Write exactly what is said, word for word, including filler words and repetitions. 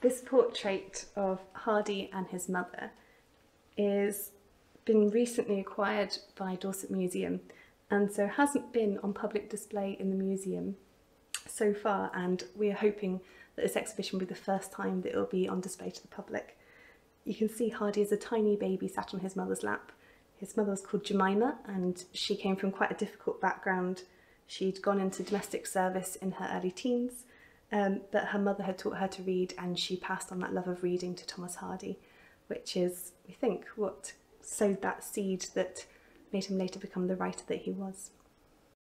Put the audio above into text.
This portrait of Hardy and his mother is been recently acquired by Dorset Museum, and so hasn't been on public display in the museum so far, and we are hoping that this exhibition will be the first time that it will be on display to the public. You can see Hardy as a tiny baby sat on his mother's lap. His mother was called Jemima, and she came from quite a difficult background. She'd gone into domestic service in her early teens, um, but her mother had taught her to read, and she passed on that love of reading to Thomas Hardy, which is, we think, what sowed that seed that made him later become the writer that he was.